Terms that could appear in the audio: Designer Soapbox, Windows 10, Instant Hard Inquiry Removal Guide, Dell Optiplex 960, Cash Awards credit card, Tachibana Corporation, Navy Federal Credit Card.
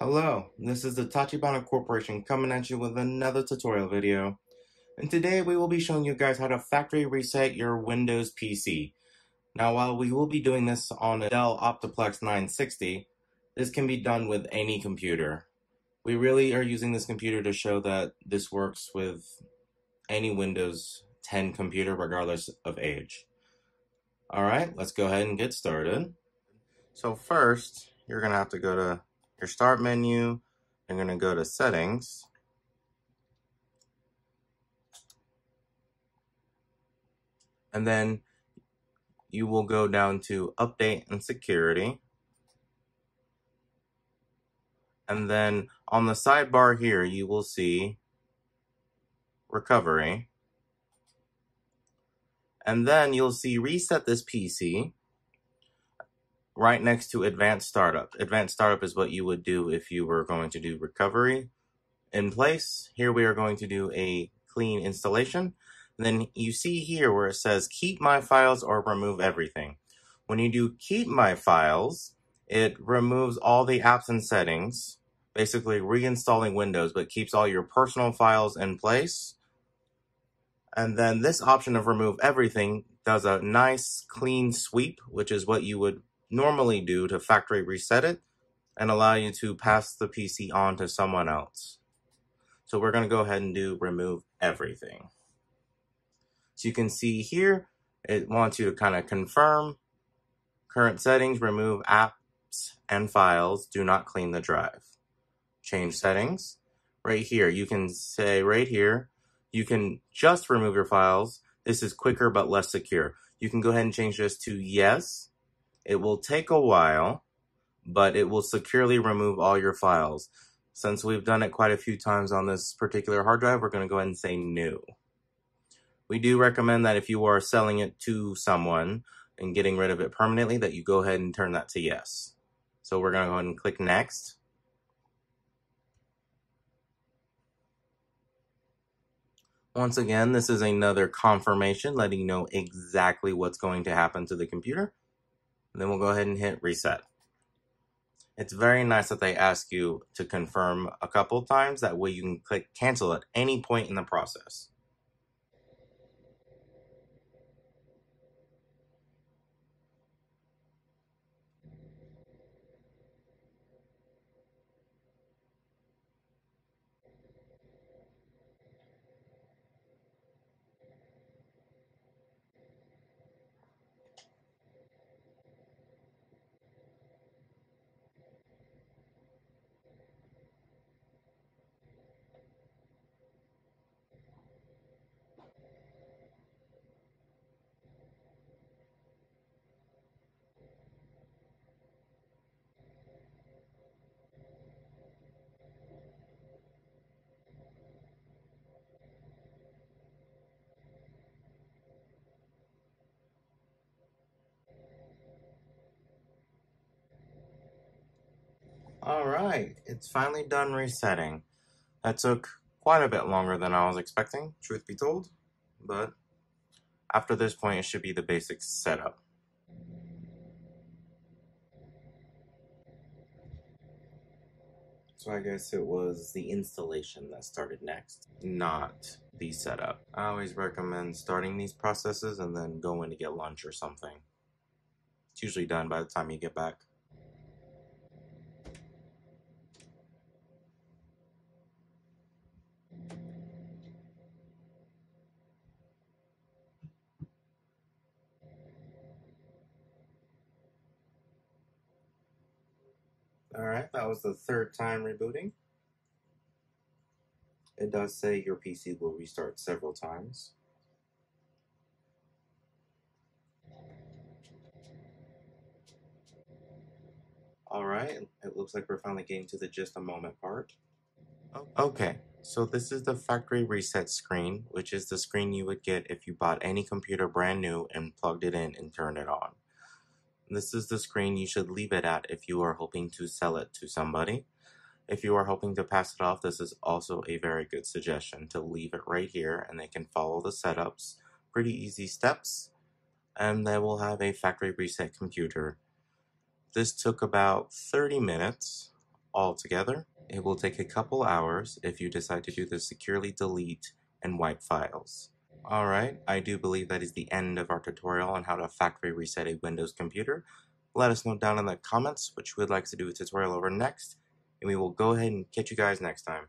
Hello, this is the Tachibana Corporation coming at you with another tutorial video. And today we will be showing you guys how to factory reset your Windows PC. Now while we will be doing this on a Dell Optiplex 960, this can be done with any computer. We really are using this computer to show that this works with any Windows 10 computer regardless of age. Alright, let's go ahead and get started. So first, you're going to have to go to your start menu, I'm going to go to settings. And then you will go down to update and security. And then on the sidebar here, you will see recovery. And then you'll see reset this PC. Right next to Advanced Startup. Advanced Startup is what you would do if you were going to do recovery in place. Here we are going to do a clean installation. And then you see here where it says keep my files or remove everything. When you do keep my files, it removes all the apps and settings, basically reinstalling Windows, but keeps all your personal files in place. And then this option of remove everything does a nice clean sweep, which is what you would normally do to factory reset it and allow you to pass the PC on to someone else. So we're going to go ahead and do remove everything. So you can see here, it wants you to kind of confirm current settings, remove apps and files, do not clean the drive. Change settings. Right here, you can say right here, you can just remove your files. This is quicker but less secure. You can go ahead and change this to yes. It will take a while, but it will securely remove all your files. Since we've done it quite a few times on this particular hard drive, we're going to go ahead and say no. We do recommend that if you are selling it to someone and getting rid of it permanently, that you go ahead and turn that to yes. So we're going to go ahead and click next. Once again, this is another confirmation letting you know exactly what's going to happen to the computer. Then we'll go ahead and hit reset. It's very nice that they ask you to confirm a couple times. That way you can click cancel at any point in the process. Alright, it's finally done resetting. That took quite a bit longer than I was expecting, truth be told, but after this point it should be the basic setup. So I guess it was the installation that started next, not the setup. I always recommend starting these processes and then going to get lunch or something. It's usually done by the time you get back. Alright, that was the third time rebooting. It does say your PC will restart several times. Alright, it looks like we're finally getting to the just a moment part. Okay, so this is the factory reset screen, which is the screen you would get if you bought any computer brand new and plugged it in and turned it on. This is the screen you should leave it at if you are hoping to sell it to somebody. If you are hoping to pass it off, this is also a very good suggestion to leave it right here and they can follow the setups, pretty easy steps, and they will have a factory reset computer. This took about 30 minutes. altogether. It will take a couple hours if you decide to do the securely delete and wipe files. Alright, I do believe that is the end of our tutorial on how to factory reset a Windows computer. Let us know down in the comments which you would like to do a tutorial over next, and we will go ahead and catch you guys next time.